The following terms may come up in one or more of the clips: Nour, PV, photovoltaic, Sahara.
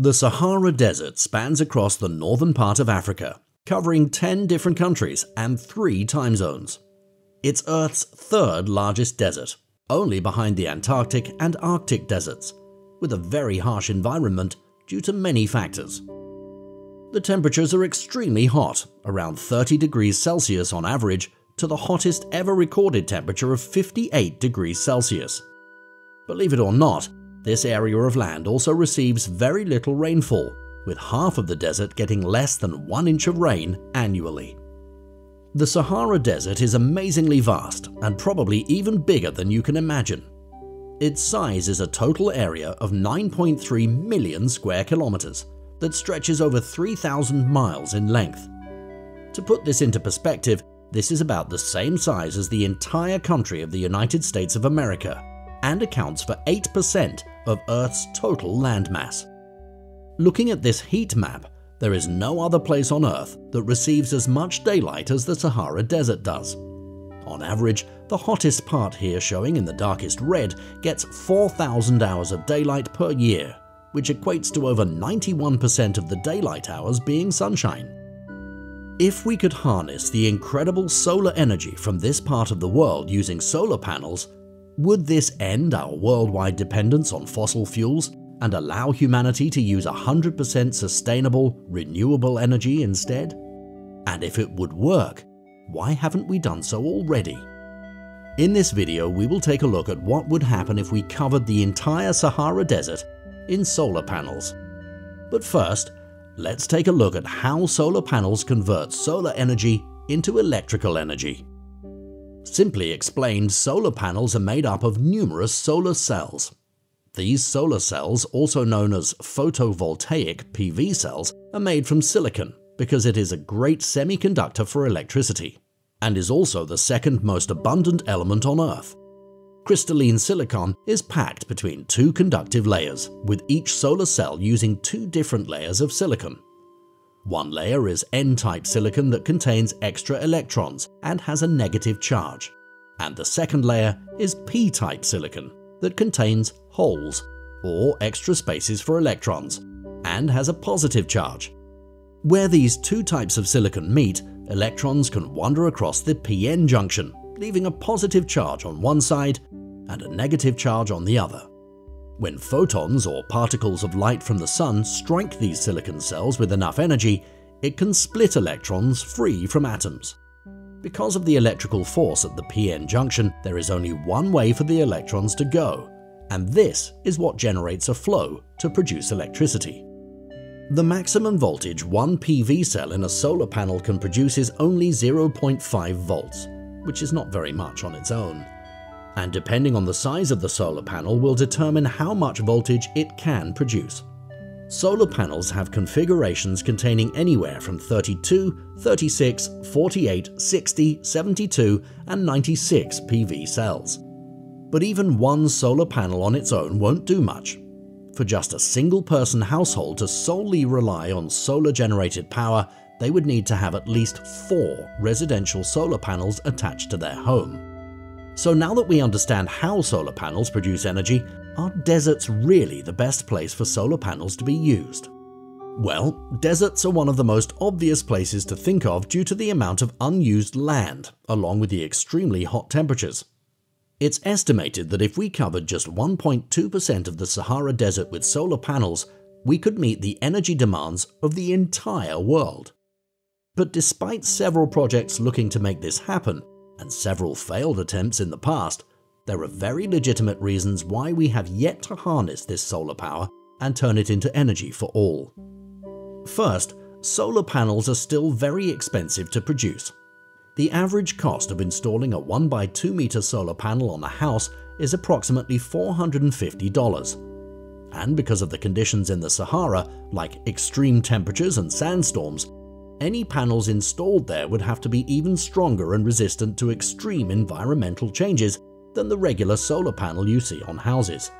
The Sahara Desert spans across the northern part of Africa, covering 10 different countries and 3 time zones. It's Earth's third largest desert, only behind the Antarctic and Arctic deserts, with a very harsh environment due to many factors. The temperatures are extremely hot, around 30 degrees Celsius on average, to the hottest ever recorded temperature of 58 degrees Celsius. Believe it or not, this area of land also receives very little rainfall, with half of the desert getting less than 1 inch of rain annually. The Sahara Desert is amazingly vast and probably even bigger than you can imagine. Its size is a total area of 9.3 million square kilometers that stretches over 3,000 miles in length. To put this into perspective, this is about the same size as the entire country of the United States of America, and accounts for 8% of Earth's total landmass. Looking at this heat map, there is no other place on Earth that receives as much daylight as the Sahara Desert does. On average, the hottest part here, showing in the darkest red, gets 4,000 hours of daylight per year, which equates to over 91% of the daylight hours being sunshine. If we could harness the incredible solar energy from this part of the world using solar panels, would this end our worldwide dependence on fossil fuels and allow humanity to use 100% sustainable, renewable energy instead? And if it would work, why haven't we done so already? In this video, we will take a look at what would happen if we covered the entire Sahara Desert in solar panels. But first, let's take a look at how solar panels convert solar energy into electrical energy. Simply explained, solar panels are made up of numerous solar cells. These solar cells, also known as photovoltaic PV cells, are made from silicon because it is a great semiconductor for electricity and is also the second most abundant element on Earth. Crystalline silicon is packed between 2 conductive layers, with each solar cell using 2 different layers of silicon. One layer is N-type silicon that contains extra electrons and has a negative charge, and the second layer is P-type silicon that contains holes, or extra spaces for electrons, and has a positive charge. Where these 2 types of silicon meet, electrons can wander across the PN junction, leaving a positive charge on one side and a negative charge on the other. When photons or particles of light from the sun strike these silicon cells with enough energy, it can split electrons free from atoms. Because of the electrical force at the PN junction, there is only one way for the electrons to go, and this is what generates a flow to produce electricity. The maximum voltage one PV cell in a solar panel can produce is only 0.5 volts, which is not very much on its own. And depending on the size of the solar panel will determine how much voltage it can produce. Solar panels have configurations containing anywhere from 32, 36, 48, 60, 72, and 96 PV cells. But even one solar panel on its own won't do much. For just a single-person household to solely rely on solar-generated power, they would need to have at least 4 residential solar panels attached to their home. So now that we understand how solar panels produce energy, are deserts really the best place for solar panels to be used? Well, deserts are one of the most obvious places to think of due to the amount of unused land, along with the extremely hot temperatures. It's estimated that if we covered just 1.2% of the Sahara Desert with solar panels, we could meet the energy demands of the entire world. But despite several projects looking to make this happen, and several failed attempts in the past, there are very legitimate reasons why we have yet to harness this solar power and turn it into energy for all. First, solar panels are still very expensive to produce. The average cost of installing a 1x2 meter solar panel on a house is approximately $450. And because of the conditions in the Sahara, like extreme temperatures and sandstorms, any panels installed there would have to be even stronger and resistant to extreme environmental changes than the regular solar panel you see on houses.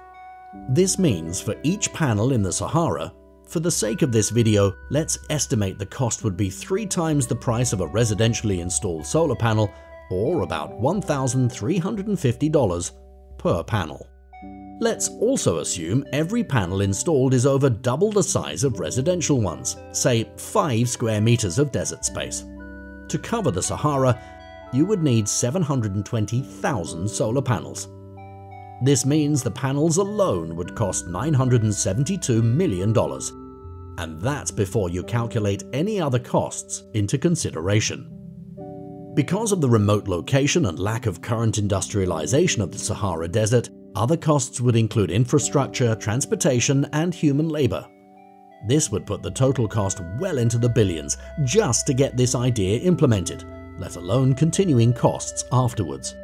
This means for each panel in the Sahara, for the sake of this video, let's estimate the cost would be 3 times the price of a residentially installed solar panel, or about $1,350 per panel. Let's also assume every panel installed is over double the size of residential ones, say 5 square meters of desert space. To cover the Sahara, you would need 720,000 solar panels. This means the panels alone would cost $972 million, and that's before you calculate any other costs into consideration. Because of the remote location and lack of current industrialization of the Sahara Desert, other costs would include infrastructure, transportation, and human labor. This would put the total cost well into the billions just to get this idea implemented, let alone continuing costs afterwards.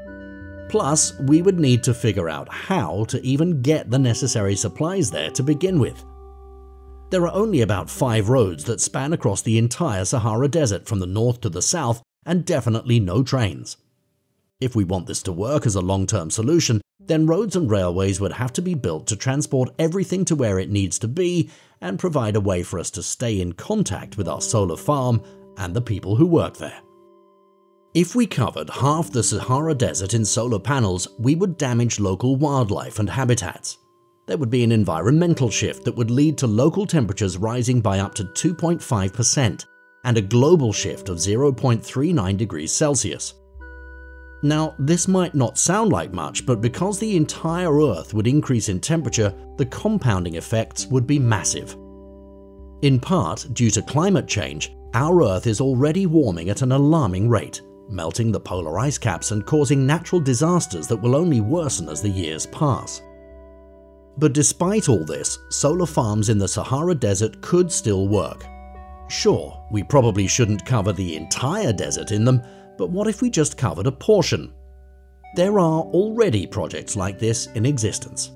Plus, we would need to figure out how to even get the necessary supplies there to begin with. There are only about 5 roads that span across the entire Sahara Desert from the north to the south, and definitely no trains. If we want this to work as a long-term solution, then roads and railways would have to be built to transport everything to where it needs to be and provide a way for us to stay in contact with our solar farm and the people who work there. If we covered half the Sahara Desert in solar panels, we would damage local wildlife and habitats. There would be an environmental shift that would lead to local temperatures rising by up to 2.5% and a global shift of 0.39 degrees Celsius. Now, this might not sound like much, but because the entire Earth would increase in temperature, the compounding effects would be massive. In part, due to climate change, our Earth is already warming at an alarming rate, melting the polar ice caps and causing natural disasters that will only worsen as the years pass. But despite all this, solar farms in the Sahara Desert could still work. Sure, we probably shouldn't cover the entire desert in them, but what if we just covered a portion? There are already projects like this in existence.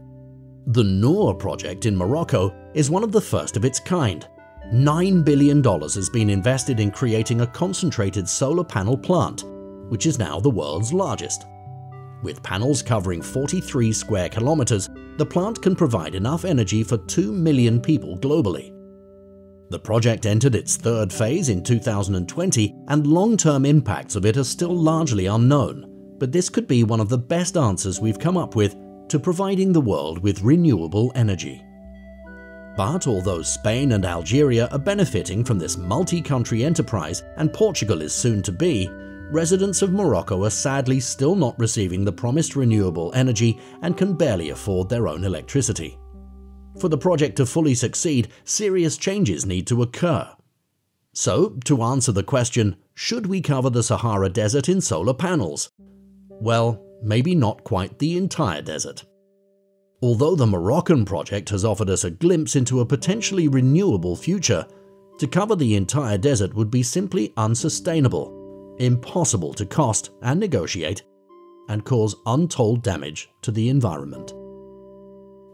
The Nour project in Morocco is one of the first of its kind. $9 billion has been invested in creating a concentrated solar panel plant, which is now the world's largest. With panels covering 43 square kilometers, the plant can provide enough energy for 2 million people globally. The project entered its third phase in 2020, and long-term impacts of it are still largely unknown, but this could be one of the best answers we've come up with to providing the world with renewable energy. But although Spain and Algeria are benefiting from this multi-country enterprise and Portugal is soon to be, residents of Morocco are sadly still not receiving the promised renewable energy and can barely afford their own electricity. For the project to fully succeed, serious changes need to occur. So, to answer the question, should we cover the Sahara Desert in solar panels? Well, maybe not quite the entire desert. Although the Moroccan project has offered us a glimpse into a potentially renewable future, to cover the entire desert would be simply unsustainable, impossible to cost and negotiate, and cause untold damage to the environment.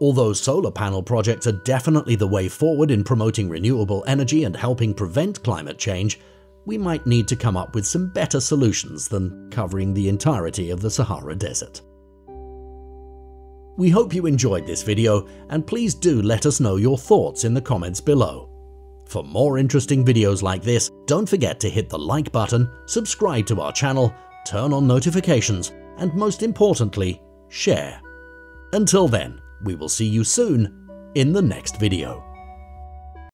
Although solar panel projects are definitely the way forward in promoting renewable energy and helping prevent climate change, we might need to come up with some better solutions than covering the entirety of the Sahara Desert. We hope you enjoyed this video, and please do let us know your thoughts in the comments below. For more interesting videos like this, don't forget to hit the like button, subscribe to our channel, turn on notifications, and most importantly, share. Until then, we will see you soon in the next video.